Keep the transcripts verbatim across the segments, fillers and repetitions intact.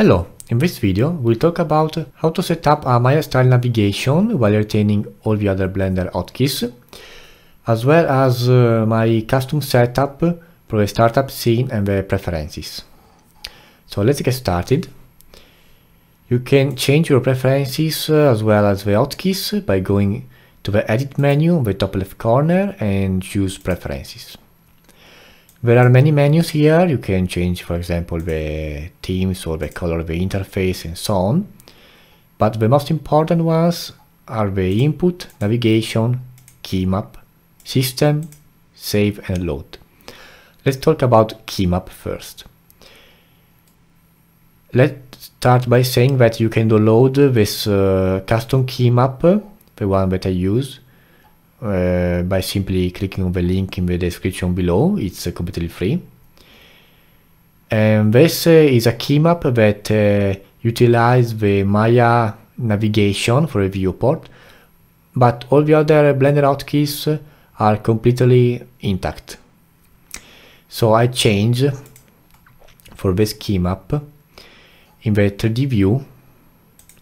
Hello, in this video we'll talk about how to set up a Maya style navigation while retaining all the other Blender hotkeys, as well as uh, my custom setup for the startup scene and the preferences. So let's get started. You can change your preferences uh, as well as the hotkeys by going to the edit menu on the top left corner and choose preferences. There are many menus here. You can change, for example, the themes or the color of the interface and so on, but the most important ones are the input, navigation, key map, system, save and load. Let's talk about key map first. Let's start by saying that you can download this uh, custom key map, the one that I use, Uh, by simply clicking on the link in the description below. It's uh, completely free. And this uh, is a key map that uh, utilizes the Maya navigation for a viewport, but all the other Blender hotkeys are completely intact. So I change for this key map in the three D view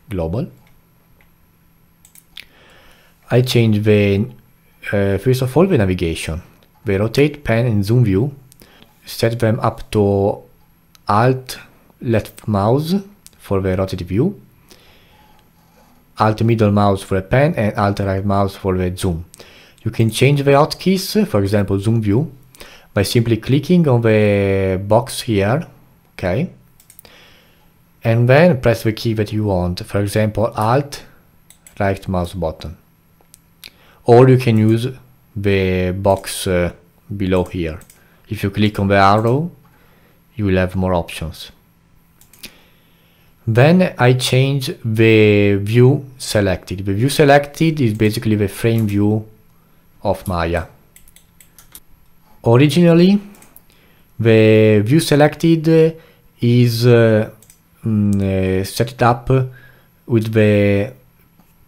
global. I change the Uh, first of all, the navigation, the rotate, pan and zoom view, set them up to Alt left mouse for the rotate view, Alt middle mouse for the pan and Alt right mouse for the zoom. You can change the hotkeys, for example zoom view, by simply clicking on the box here, okay, and then press the key that you want, for example Alt right mouse button. Or you can use the box uh, below here. If you click on the arrow, you will have more options. Then I change the view selected. The view selected is basically the frame view of Maya. Originally, the view selected is uh, mm, uh, set up with the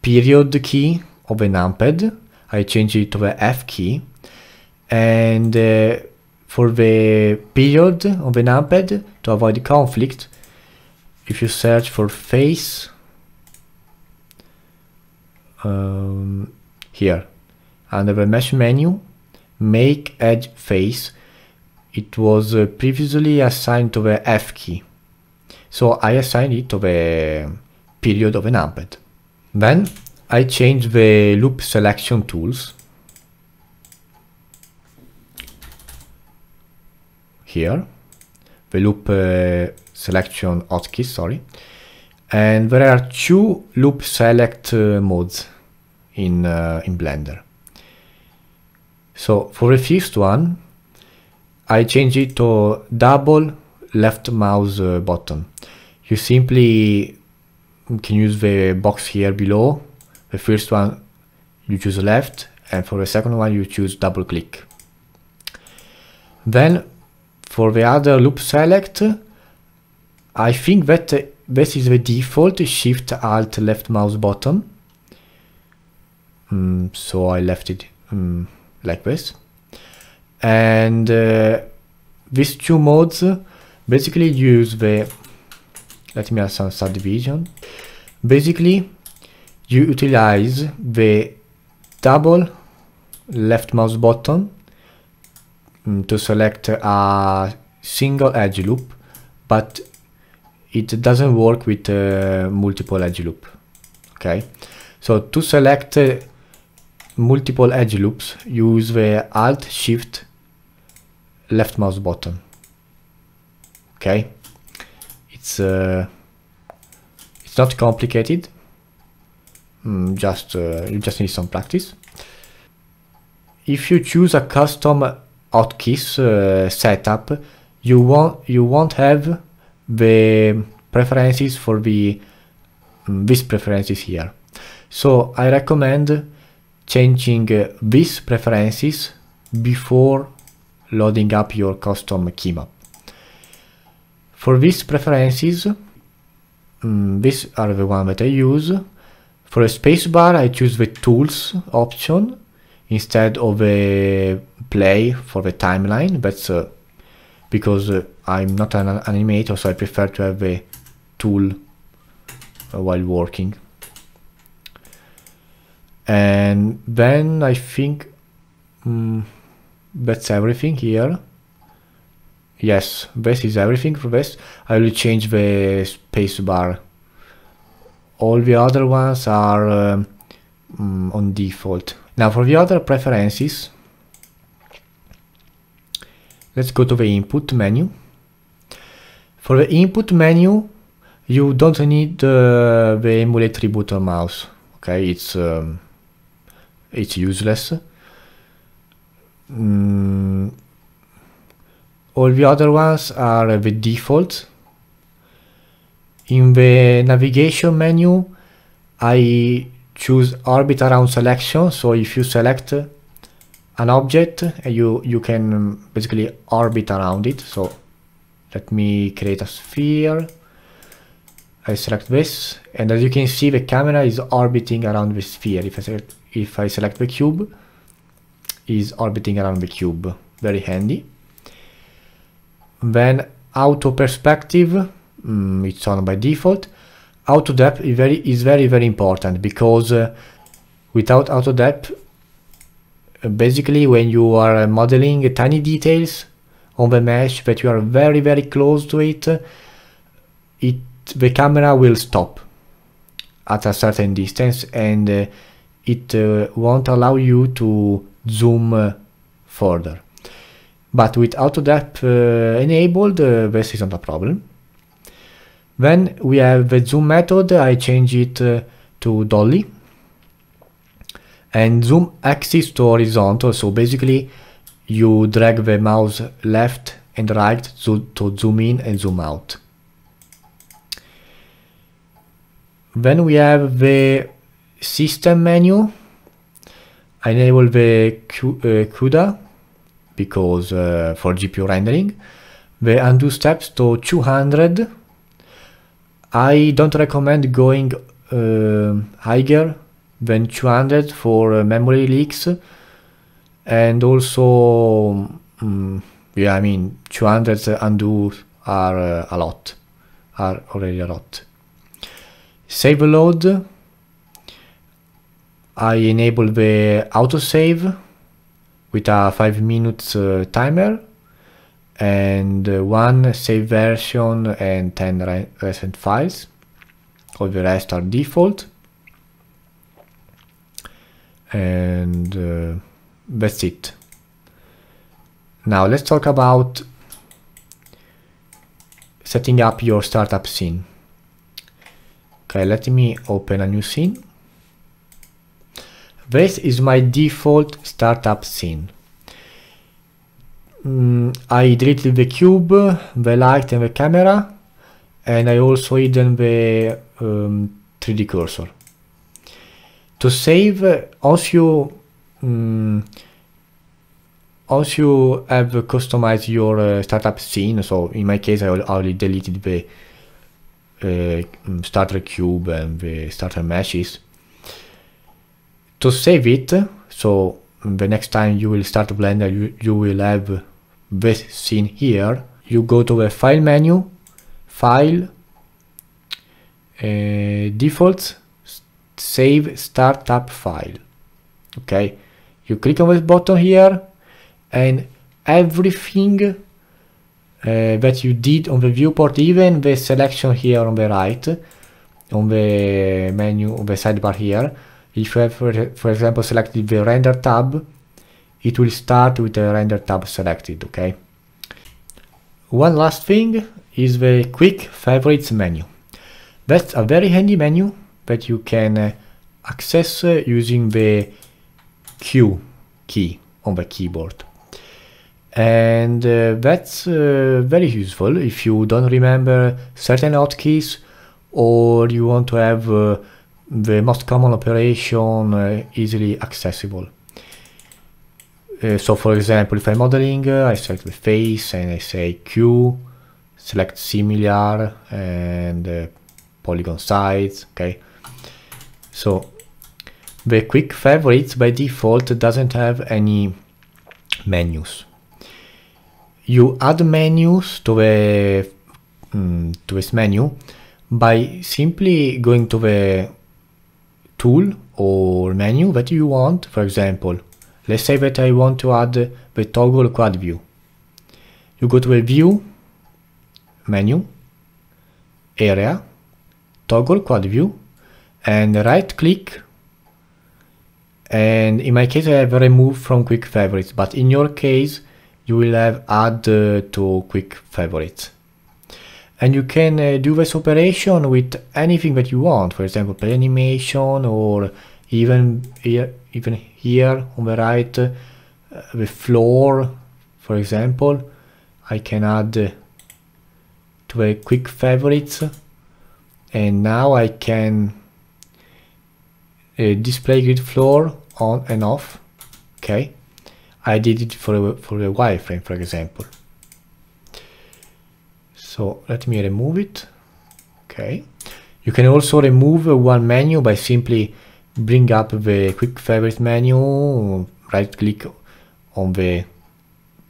period key of the numpad. I change it to the F key, and uh, for the period of the numpad, to avoid conflict, if you search for face, um, here under the mesh menu, make edge face, it was uh, previously assigned to the F key, so I assigned it to the period of the numpad. Then I change the loop selection tools here, the loop uh, selection hotkey, sorry, and there are two loop select uh, modes in, uh, in Blender. So for the first one, I change it to double left mouse uh, button. You simply can use the box here below. The first one you choose left, and for the second one you choose double click. Then for the other loop select, I think that uh, this is the default shift alt left mouse button, mm, so I left it mm, like this, and uh, these two modes basically use the, let me add some subdivision, basically you utilize the double left mouse button to select a single edge loop, but it doesn't work with uh, multiple edge loop. Okay, so to select uh, multiple edge loops, use the Alt Shift left mouse button. Okay, it's uh, it's not complicated. Just uh, you just need some practice. If you choose a custom hotkeys uh, setup, you won't you won't have the preferences for the um, these preferences here. So I recommend changing uh, these preferences before loading up your custom key map. For these preferences, um, these are the ones that I use. For a spacebar, I choose the tools option instead of the play for the timeline. That's uh, because uh, I'm not an animator, so I prefer to have the tool uh, while working. And then I think um, that's everything here. Yes, this is everything for this. I will change the space bar. All the other ones are um, um, on default. Now for the other preferences, let's go to the input menu. For the input menu, you don't need uh, the emulate tribute or mouse. Okay, it's um, it's useless. Mm. All the other ones are the default. In the navigation menu, I choose orbit around selection. So if you select an object, you you can basically orbit around it. So let me create a sphere. I select this, and as you can see, the camera is orbiting around the sphere. If I select, if I select the cube, is orbiting around the cube. Very handy. Then auto perspective, mm, it's on by default. Auto depth is very is very very important, because uh, without auto depth, uh, basically when you are modeling uh, tiny details on the mesh that you are very very close to it, it the camera will stop at a certain distance, and uh, it uh, won't allow you to zoom uh, further. But with auto depth uh, enabled, uh, this isn't a problem. Then we have the zoom method. I change it uh, to Dolly, and zoom axis to horizontal. So basically you drag the mouse left and right to, to zoom in and zoom out. Then we have the system menu. I enable the Q, uh, CUDA, because uh, for G P U rendering. The undo steps to two hundred. I don't recommend going uh, higher than two hundred for uh, memory leaks, and also um, yeah, I mean two hundred undo are uh, a lot, are already a lot. Save load, I enable the autosave with a five minutes uh, timer, and uh, one save version and ten re recent files. All the rest are default, and uh, that's it. Now let's talk about setting up your startup scene. Okay, let me open a new scene. This is my default startup scene. Mm, I deleted the cube, the light and the camera, and I also hidden the um, three D cursor. To save, once you, um, once you have customized your uh, startup scene, so in my case I already deleted the uh, starter cube and the starter meshes. To save it, so the next time you will start Blender, you, you will have this scene here. You go to the File menu, File, uh, Defaults, Save Startup File. Okay, you click on this button here, and everything uh, that you did on the viewport, even the selection here on the right, on the menu, on the sidebar here. If you have, for example, selected the render tab, it will start with the render tab selected, okay? One last thing is the quick favorites menu. That's a very handy menu that you can access using the Q key on the keyboard. And uh, that's uh, very useful if you don't remember certain hotkeys, or you want to have uh, the most common operation uh, easily accessible. Uh, so for example, if I'm modeling, uh, I select the face and I say Q, select similar and uh, polygon size, okay? So the quick favorites by default doesn't have any menus. You add menus to, the, um, to this menu by simply going to the tool or menu that you want. For example, let's say that I want to add the toggle quad view. You go to the view, menu, area, toggle quad view, and right click. And in my case I have removed from quick favorites, but in your case you will have add uh, to quick favorites. And you can uh, do this operation with anything that you want, for example play animation, or even here, even here on the right, uh, the floor, for example. I can add uh, to the quick favorites, and now I can Uh, display grid floor on and off. Okay, I did it for a, for a wireframe, for example. So let me remove it. Okay, you can also remove one menu by simply bring up the quick favorite menu, right click on the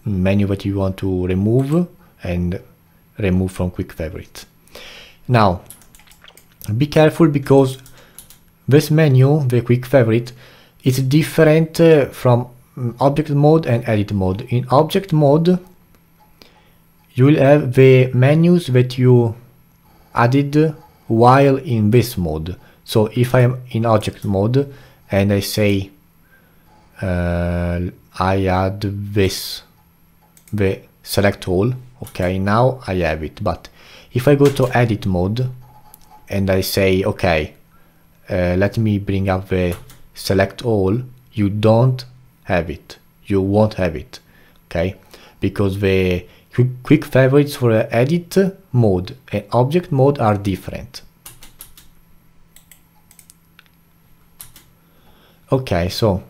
menu that you want to remove, and remove from quick favorites. Now be careful, because this menu, the quick favorite, is different uh, from object mode and edit mode. In object mode, you will have the menus that you added while in this mode. So if I am in object mode and I say uh, I add this, the select all, okay, now I have it. But if I go to edit mode and I say, okay, Uh, let me bring up the select all, you don't have it, you won't have it, okay? Because the quick, quick favorites for edit mode and object mode are different. Okay, so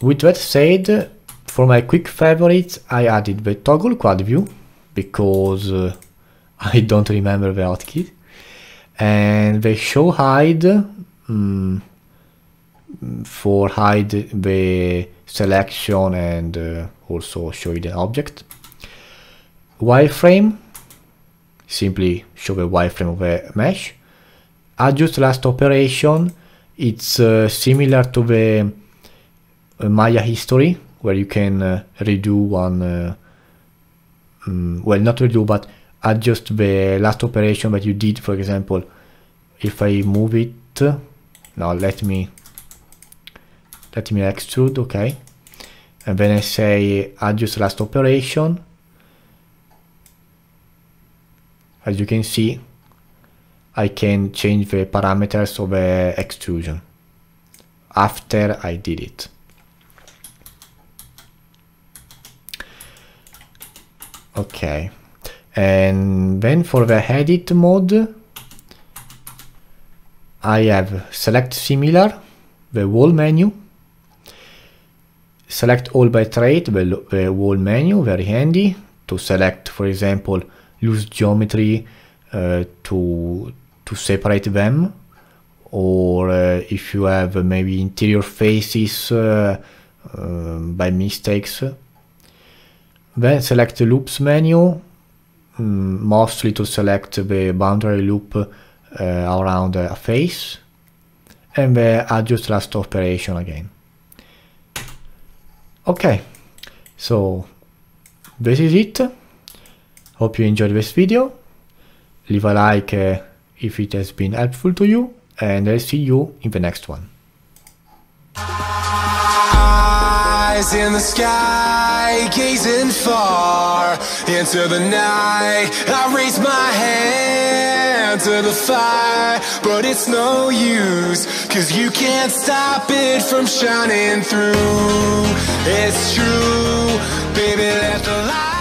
with that said, for my quick favorites I added the toggle quad view, because uh, I don't remember the hotkey. And the show hide um, for hide the selection and uh, also show the object. Wireframe, simply show the wireframe of the mesh. Adjust last operation, it's uh, similar to the uh, Maya history, where you can uh, redo one, uh, um, well not redo, but adjust the last operation that you did. For example, if I move it now, let me let me extrude, okay, and then I say adjust last operation. As you can see, I can change the parameters of the extrusion after I did it. Okay. And then for the edit mode, I have select similar, the whole menu, select all by trait, the, the whole menu, very handy to select, for example, loose geometry uh, to, to separate them, or uh, if you have uh, maybe interior faces uh, um, by mistakes. Then select the loops menu, mostly to select the boundary loop uh, around a face, and the adjust last operation again. Okay, so this is it. Hope you enjoyed this video. Leave a like uh, if it has been helpful to you, and I'll see you in the next one. Eyes in the sky, gazing far into the night, I raise my hand to the fire, but it's no use, cause you can't stop it from shining through. It's true, baby, let the light